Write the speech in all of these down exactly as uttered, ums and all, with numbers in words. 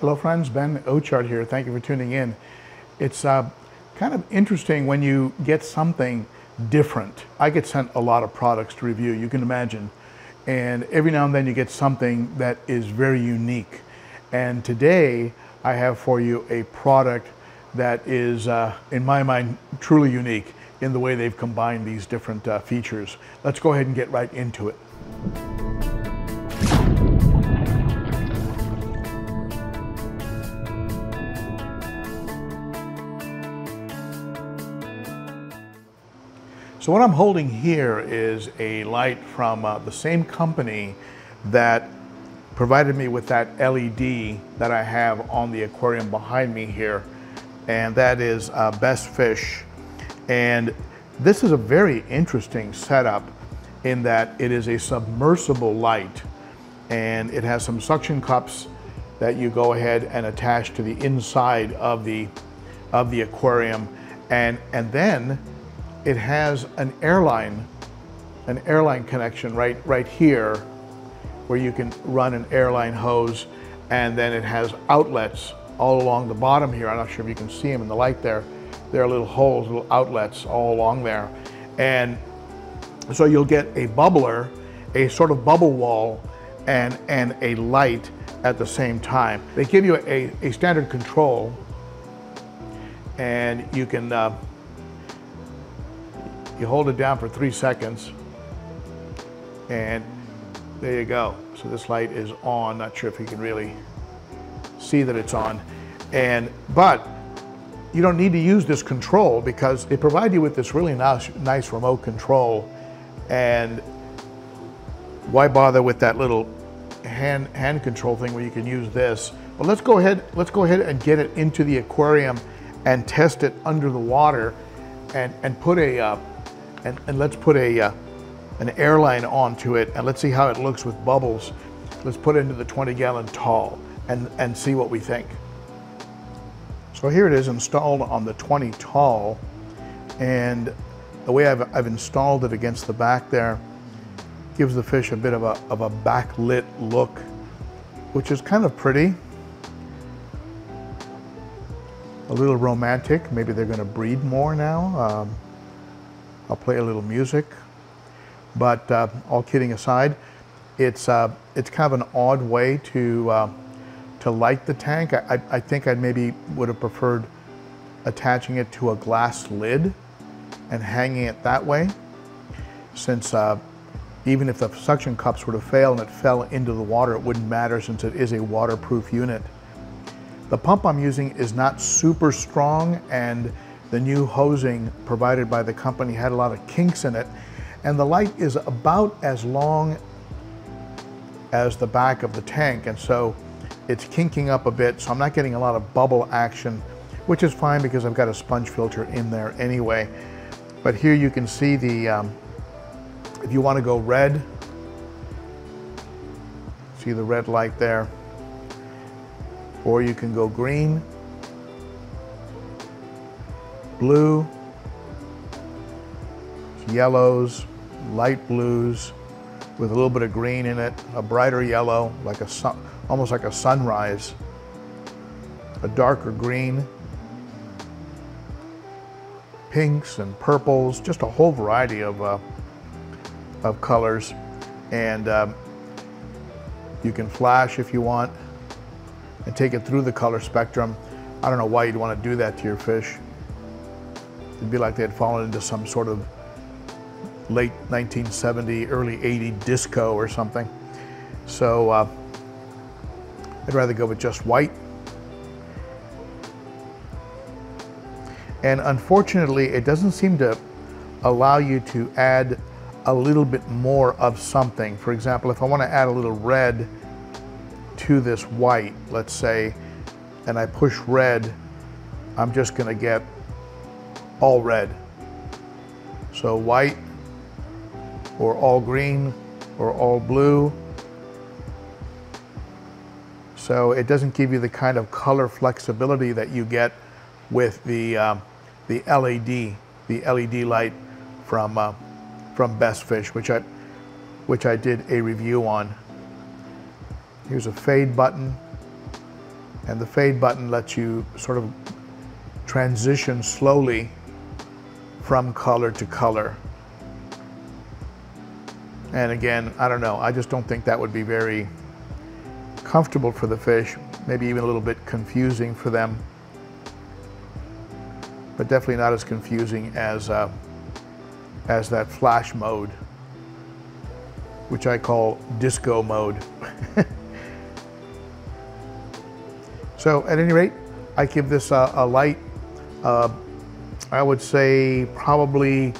Hello friends, Ben Ochart here. Thank you for tuning in. It's uh, kind of interesting when you get something different. I get sent a lot of products to review, you can imagine. And every now and then you get something that is very unique. And today I have for you a product that is, uh, in my mind, truly unique in the way they've combined these different uh, features. Let's go ahead and get right into it. So what I'm holding here is a light from uh, the same company that provided me with that L E D that I have on the aquarium behind me here, and that is uh, ABESTFISH. And this is a very interesting setup in that it is a submersible light, and it has some suction cups that you go ahead and attach to the inside of the of the aquarium, and and then it has an airline, an airline connection right, right here where you can run an airline hose, and then it has outlets all along the bottom here. I'm not sure if you can see them in the light there. There are little holes, little outlets all along there. And so you'll get a bubbler, a sort of bubble wall, and, and a light at the same time. They give you a, a standard control, and you can, uh, you hold it down for three seconds, and there you go. So this light is on. Not sure if you can really see that it's on. And, but you don't need to use this control because they provide you with this really nice, nice remote control. And why bother with that little hand, hand control thing where you can use this? But let's go ahead, let's go ahead and get it into the aquarium and test it under the water and, and put a, uh, And, and let's put a uh, an airline onto it, and let's see how it looks with bubbles. Let's put it into the twenty gallon tall and, and see what we think. So here it is installed on the twenty tall, and the way I've, I've installed it against the back there gives the fish a bit of a, of a backlit look, which is kind of pretty. A little romantic. Maybe they're going to breed more now. Um, I'll play a little music, but uh, all kidding aside, it's uh, it's kind of an odd way to uh, to light the tank. I, I think I maybe would have preferred attaching it to a glass lid and hanging it that way, since uh, even if the suction cups were to fail and it fell into the water, it wouldn't matter since it is a waterproof unit. The pump I'm using is not super strong, and the new hosing provided by the company had a lot of kinks in it, and the light is about as long as the back of the tank, and so it's kinking up a bit, so I'm not getting a lot of bubble action, which is fine because I've got a sponge filter in there anyway. But here you can see the, um, if you want to go red, see the red light there, or you can go green, blue, yellows, light blues with a little bit of green in it, a brighter yellow, like a sun, almost like a sunrise, a darker green, pinks and purples, just a whole variety of, uh, of colors. And um, you can flash if you want and take it through the color spectrum. I don't know why you'd want to do that to your fish. It'd be like they had fallen into some sort of late nineteen seventy, early eighty disco or something. So uh, I'd rather go with just white. And unfortunately, it doesn't seem to allow you to add a little bit more of something. For example, if I want to add a little red to this white, let's say, and I push red, I'm just going to get all red. So white, or all green, or all blue. So it doesn't give you the kind of color flexibility that you get with the uh, the L E D, the L E D light from uh, from ABESTFISH, which I which I did a review on. Here's a fade button. and the fade button lets you sort of transition slowly from color to color. And again, I don't know, I just don't think that would be very comfortable for the fish, maybe even a little bit confusing for them, but definitely not as confusing as, uh, as that flash mode, which I call disco mode. So at any rate, I give this a, a light, uh, I would say probably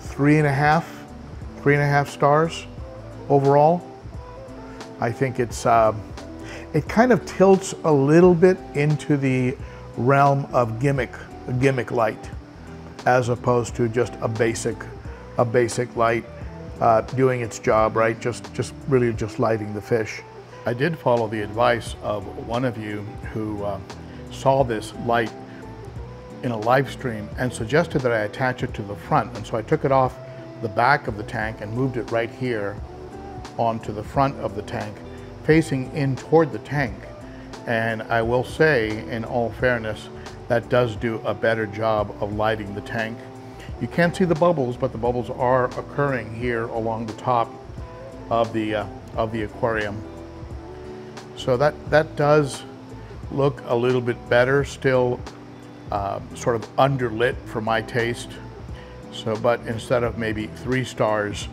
three and a half, three and a half stars overall. I think it's, uh, it kind of tilts a little bit into the realm of gimmick, gimmick light, as opposed to just a basic, a basic light uh, doing its job, right? Just, just really just lighting the fish. I did follow the advice of one of you who uh, saw this light in a live stream and suggested that I attach it to the front. And so I took it off the back of the tank and moved it right here onto the front of the tank, facing in toward the tank. And I will say, in all fairness, that does do a better job of lighting the tank. You can't see the bubbles, but the bubbles are occurring here along the top of the, uh, of the aquarium. So that, that does look a little bit better, still uh, sort of underlit for my taste. So, but instead of maybe three stars,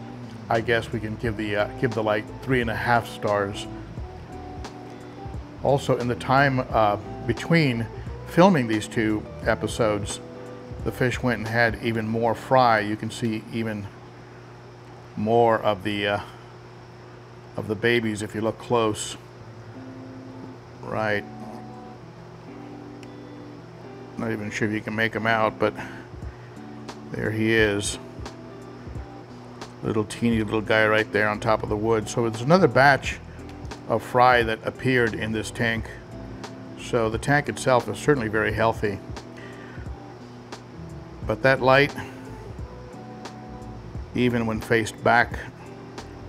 I guess we can give the, uh, give the light three and a half stars. Also, in the time uh, between filming these two episodes, the fish went and had even more fry. You can see even more of the, uh, of the babies if you look close. Right. Not even sure if you can make him out, but there he is. Little teeny little guy right there on top of the wood. So there's another batch of fry that appeared in this tank. So the tank itself is certainly very healthy. But that light, even when faced back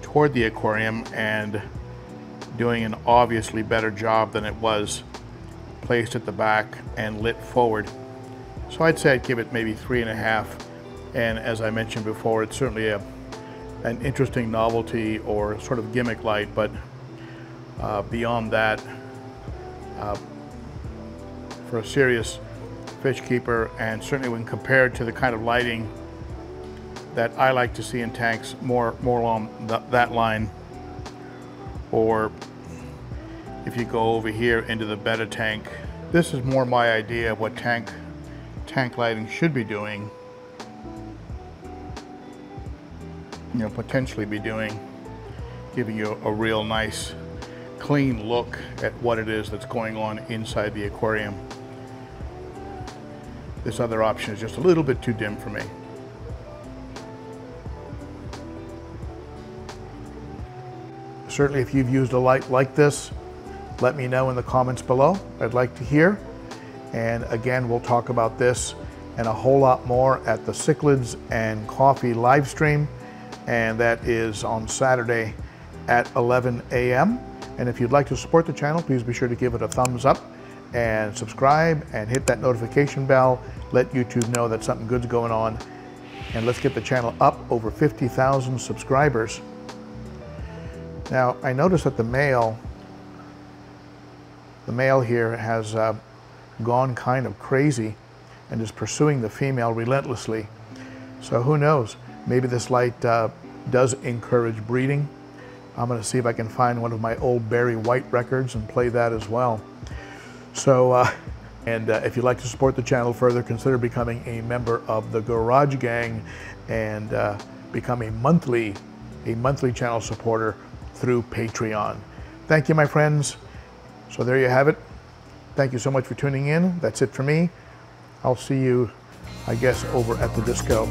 toward the aquarium and doing an obviously better job than it was placed at the back and lit forward. So I'd say I'd give it maybe three and a half. And as I mentioned before, it's certainly a, an interesting novelty or sort of gimmick light, but uh, beyond that, uh, for a serious fish keeper, and certainly when compared to the kind of lighting that I like to see in tanks, more, more along th that line, or if you go over here into the betta tank, this is more my idea of what tank, tank lighting should be doing, you know, potentially be doing, giving you a real nice, clean look at what it is that's going on inside the aquarium. This other option is just a little bit too dim for me. Certainly, if you've used a light like this, let me know in the comments below. I'd like to hear. And again, we'll talk about this and a whole lot more at the Cichlids and Coffee live stream. And that is on Saturday at eleven A M And if you'd like to support the channel, please be sure to give it a thumbs up and subscribe and hit that notification bell. Let YouTube know that something good's going on. And let's get the channel up over fifty thousand subscribers. Now, I noticed that the male, the male here has uh, gone kind of crazy and is pursuing the female relentlessly. So who knows? Maybe this light uh, does encourage breeding. I'm gonna see if I can find one of my old Barry White records and play that as well. So, uh, and uh, if you'd like to support the channel further, consider becoming a member of the Garage Gang and uh, become a monthly, a monthly channel supporter through Patreon. Thank you, my friends. So there you have it. Thank you so much for tuning in. That's it for me. I'll see you, I guess, over at the disco.